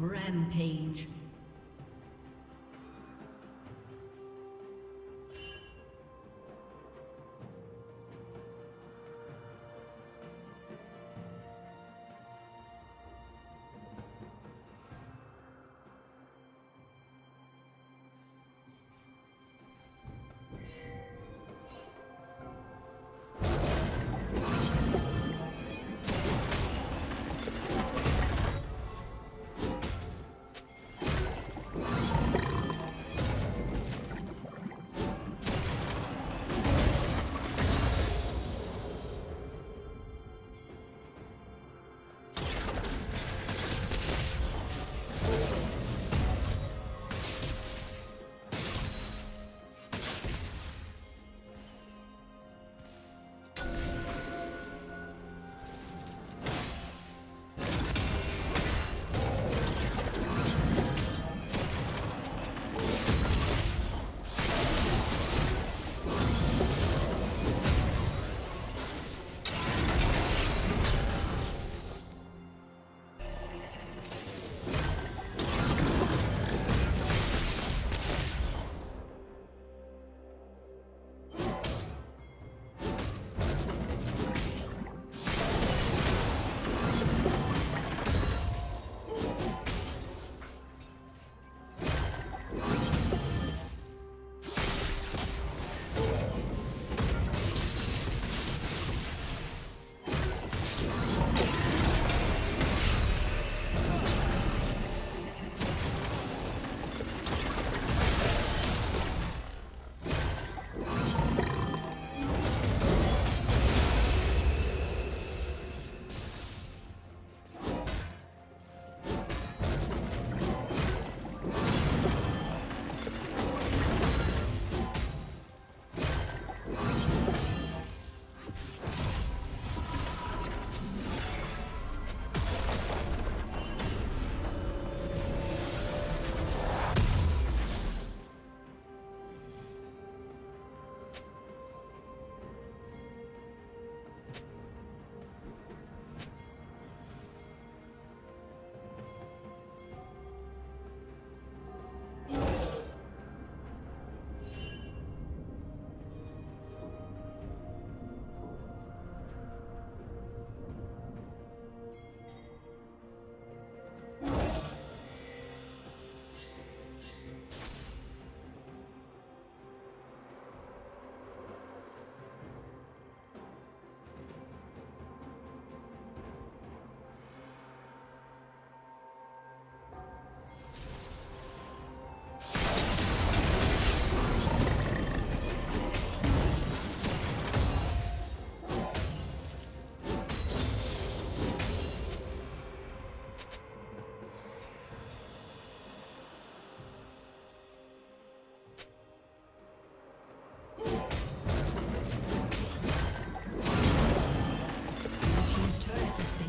Rampage.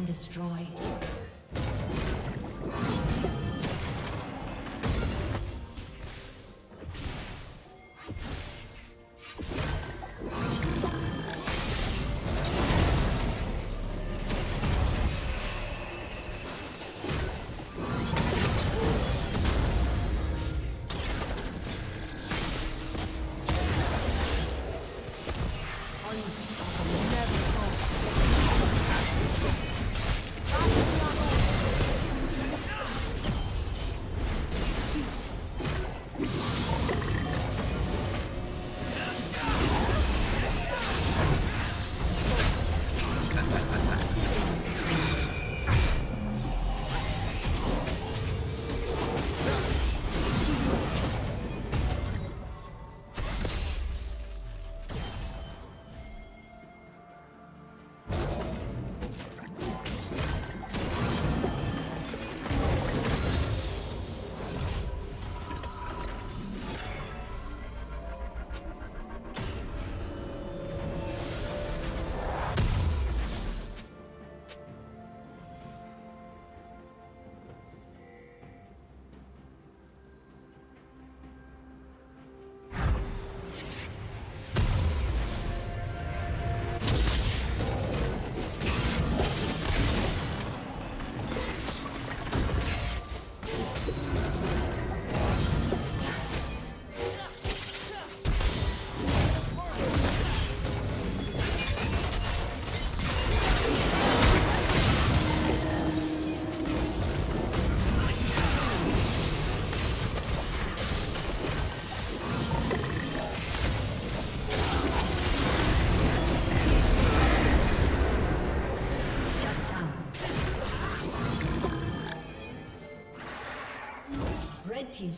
Destroyed. Unstoppable. Never. team's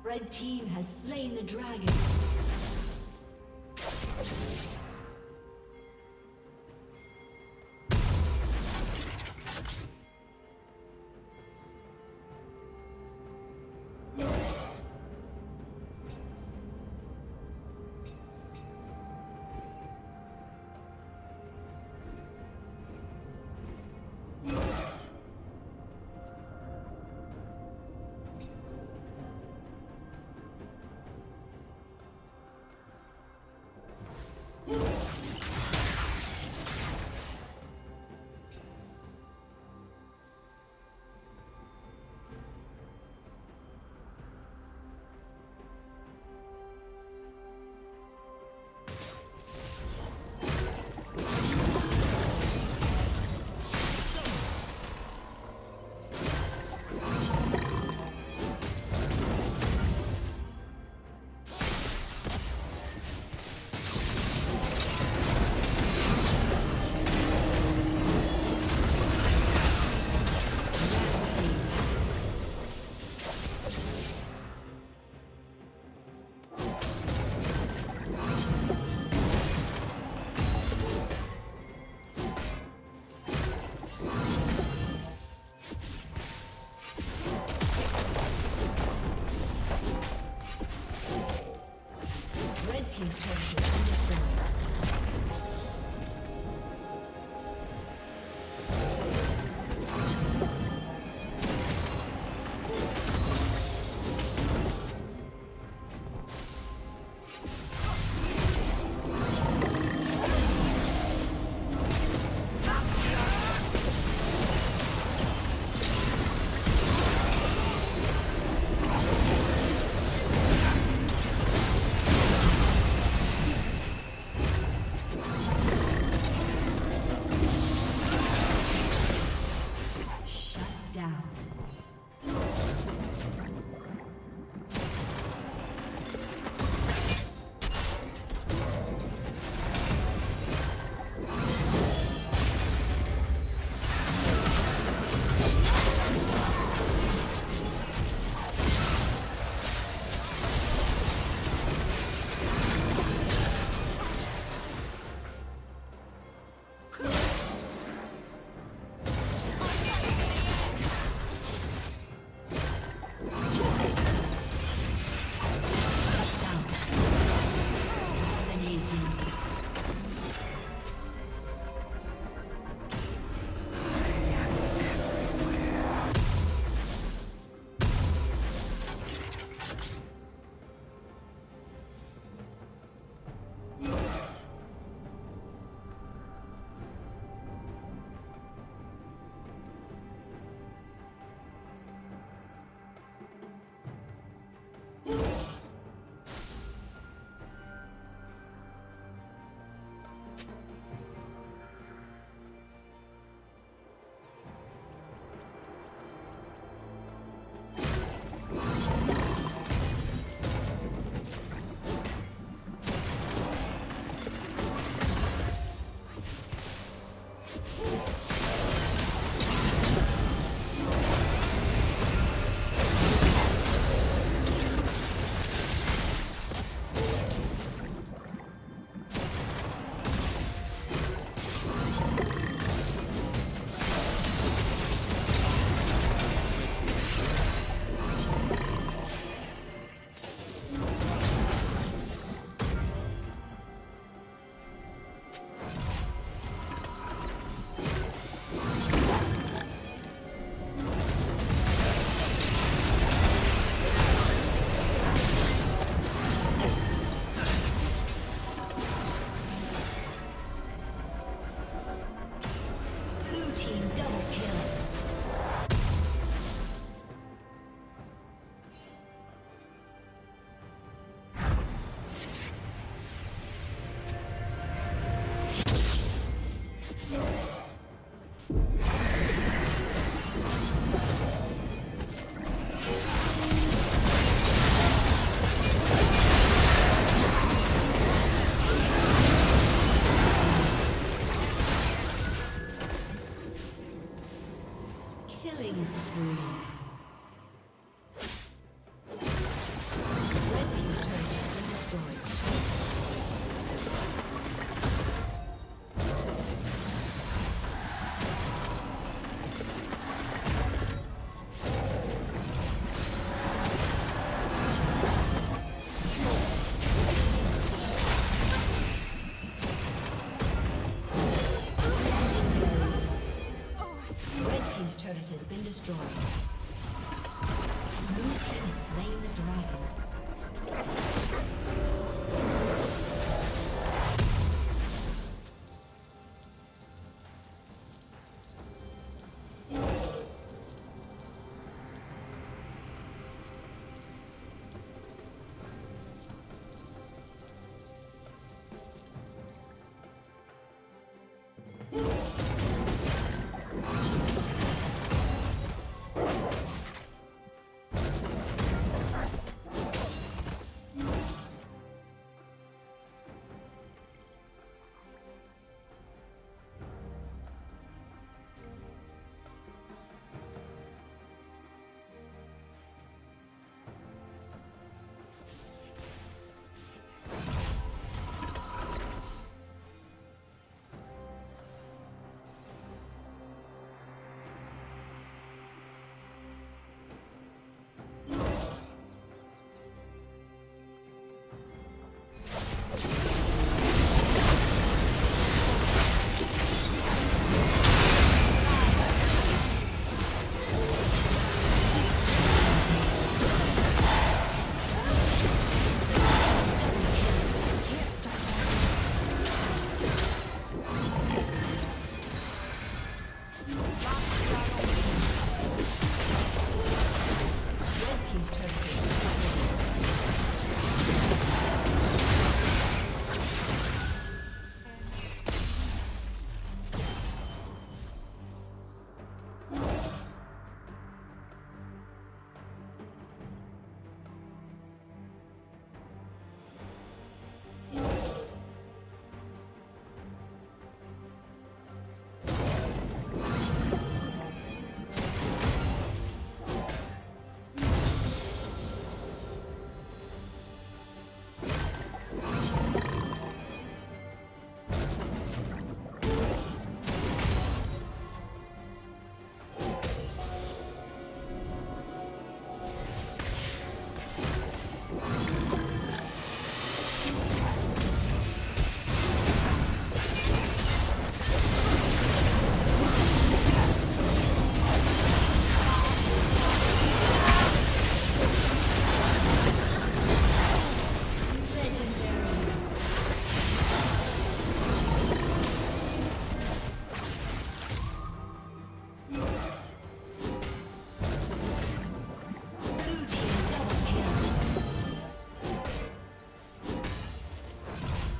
The red team has slain the dragon. team double kill. Has been destroyed. Blue team slain the dragon.